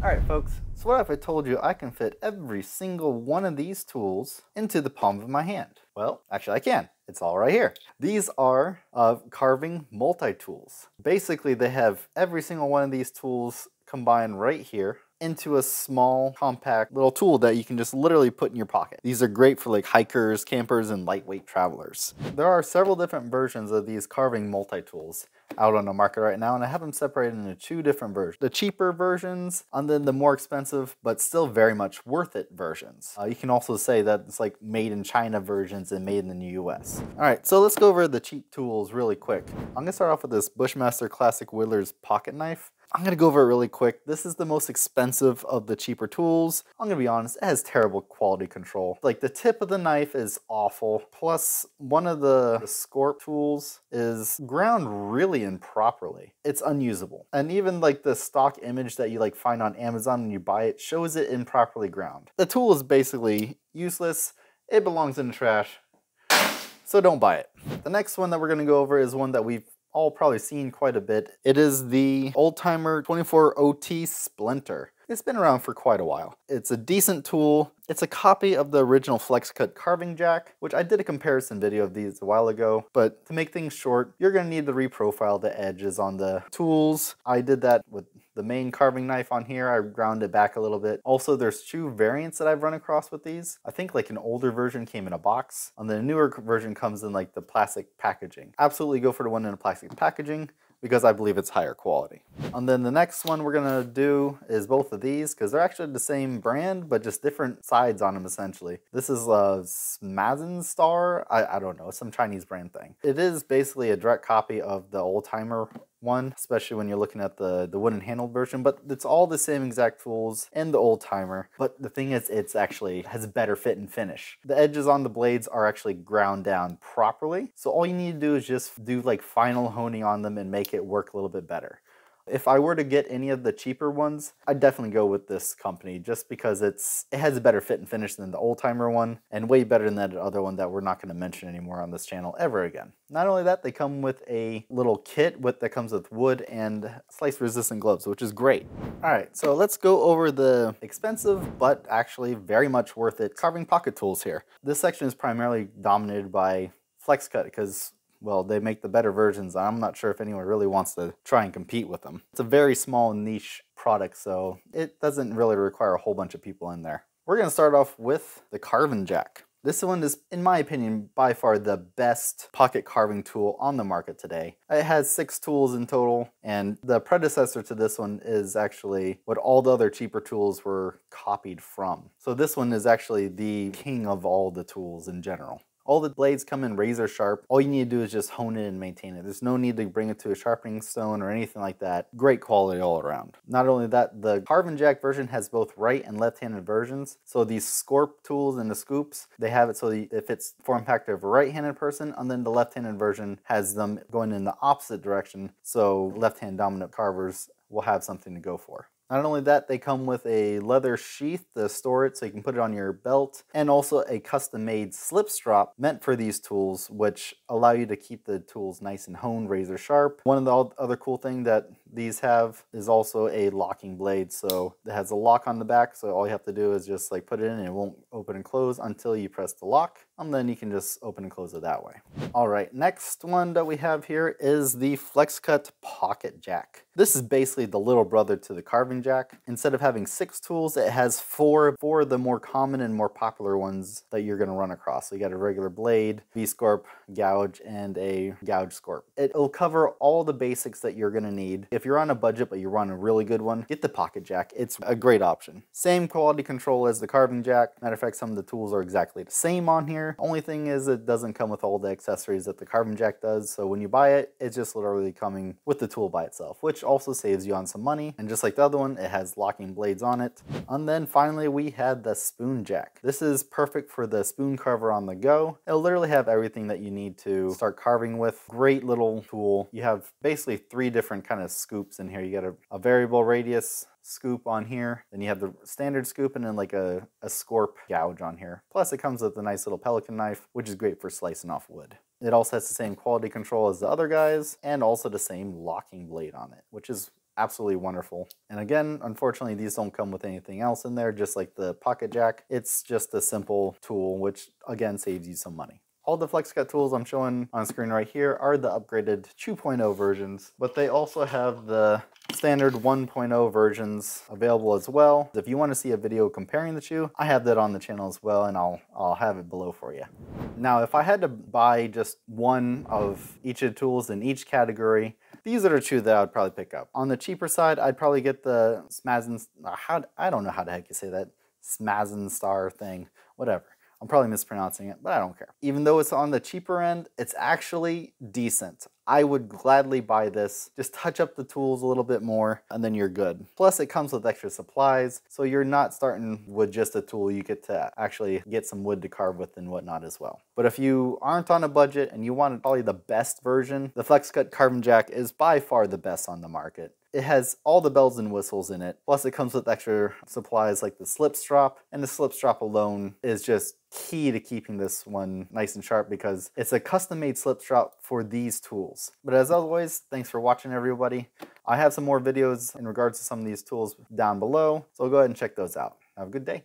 Alright folks, so what if I told you I can fit every single one of these tools into the palm of my hand? Well, actually I can. It's all right here. These are carving multi-tools. Basically they have every single one of these tools combined right here into a small, compact little tool that you can just literally put in your pocket. These are great for like hikers, campers, and lightweight travelers. There are several different versions of these carving multi-tools out on the market right now, and I have them separated into two different versions. The cheaper versions, and then the more expensive, but still very much worth it versions. You can also say that it's like made in China versions and made in the US. All right, so let's go over the cheap tools really quick. I'm gonna start off with this Bushmaster Classic Whittler's pocket knife. I'm gonna go over it really quick. This is the most expensive of the cheaper tools. I'm gonna be honest, it has terrible quality control. Like the tip of the knife is awful. Plus one of the scorp tools is ground really improperly. It's unusable. And even like the stock image that you like find on Amazon when you buy it shows it improperly ground. The tool is basically useless. It belongs in the trash. So don't buy it. The next one that we're gonna go over is one that we've all probably seen quite a bit. It is the Old Timer 24OT Splinter. It's been around for quite a while. It's a decent tool. It's a copy of the original Flexcut Carving Jack, which I did a comparison video of these a while ago, but to make things short, you're gonna need to reprofile the edges on the tools. I did that with the main carving knife on here. I ground it back a little bit. Also, there's two variants that I've run across with these. I think like an older version came in a box, and the newer version comes in like the plastic packaging. Absolutely go for the one in the plastic packaging, because I believe it's higher quality. And then the next one we're gonna do is both of these, because they're actually the same brand, but just different sides on them essentially. This is a SMAZINSTAR, I don't know, some Chinese brand thing. It is basically a direct copy of the Old Timer one, especially when you're looking at the wooden handled version, but it's all the same exact tools and the Old Timer, but the thing is it's actually has better fit and finish. The edges on the blades are actually ground down properly, so all you need to do is just do like final honing on them and make it work a little bit better. If I were to get any of the cheaper ones, I'd definitely go with this company just because it has a better fit and finish than the Old Timer one, and way better than that other one that we're not going to mention anymore on this channel ever again. Not only that, they come with a little kit that comes with wood and slice resistant gloves, which is great. All right, so let's go over the expensive but actually very much worth it carving pocket tools here. This section is primarily dominated by Flexcut because, well, they make the better versions. I'm not sure if anyone really wants to try and compete with them. It's a very small niche product, so it doesn't really require a whole bunch of people in there. We're gonna start off with the Carving Jack. This one is, in my opinion, by far the best pocket carving tool on the market today. It has 6 tools in total, and the predecessor to this one is actually what all the other cheaper tools were copied from. So this one is actually the king of all the tools in general. All the blades come in razor sharp. All you need to do is just hone it and maintain it. There's no need to bring it to a sharpening stone or anything like that. Great quality all around. Not only that, the Carving Jack version has both right and left-handed versions. So these scorp tools and the scoops, they have it so that it fits form factor of a right-handed person, and then the left-handed version has them going in the opposite direction. So left-hand dominant carvers will have something to go for. Not only that, they come with a leather sheath to store it so you can put it on your belt, and also a custom-made slip strop meant for these tools, which allow you to keep the tools nice and honed, razor sharp. One of the other cool thing that these have is also a locking blade, so it has a lock on the back, so all you have to do is just like put it in and it won't open and close until you press the lock, and then you can just open and close it that way. All right, next one that we have here is the Flexcut Pocket Jack. This is basically the little brother to the Carving Jack. Instead of having 6 tools, it has four of the more common and more popular ones that you're gonna run across. So you got a regular blade, V-scorp, gouge, and a gouge scorp. It'll cover all the basics that you're gonna need. If you're on a budget but you want a really good one, get the Pocket Jack. It's a great option. Same quality control as the Carving Jack. Matter of fact, some of the tools are exactly the same on here. Only thing is it doesn't come with all the accessories that the Carving Jack does, so when you buy it, it's just literally coming with the tool by itself, which also saves you on some money. And just like the other one, it has locking blades on it. And then finally we had the Spoon Jack. This is perfect for the spoon carver on the go. It'll literally have everything that you need to start carving with. Great little tool. You have basically 3 different kind of scoops in here. You got a variable radius scoop on here, then you have the standard scoop, and then like a scorp gouge on here. Plus it comes with a nice little pelican knife, which is great for slicing off wood. It also has the same quality control as the other guys, and also the same locking blade on it, which is absolutely wonderful. And again, unfortunately, these don't come with anything else in there, just like the pocket jack. It's just a simple tool, which again, saves you some money. All the Flexcut tools I'm showing on screen right here are the upgraded 2.0 versions, but they also have the standard 1.0 versions available as well. If you want to see a video comparing the two, I have that on the channel as well, and I'll have it below for you. Now, if I had to buy just one of each of the tools in each category, these are the two that I would probably pick up. On the cheaper side, I'd probably get the SMAZINSTAR, I don't know how the heck you say that, SMAZINSTAR thing, whatever. I'm probably mispronouncing it, but I don't care. Even though it's on the cheaper end, it's actually decent. I would gladly buy this. Just touch up the tools a little bit more and then you're good. Plus it comes with extra supplies, so you're not starting with just a tool. You get to actually get some wood to carve with and whatnot as well. But if you aren't on a budget and you want probably the best version, the Flexcut Carving Jack is by far the best on the market. It has all the bells and whistles in it. Plus it comes with extra supplies like the slip strop, and the slip strop alone is just key to keeping this one nice and sharp because it's a custom made slip strop for these tools. But as always, thanks for watching everybody. I have some more videos in regards to some of these tools down below, so go ahead and check those out. Have a good day.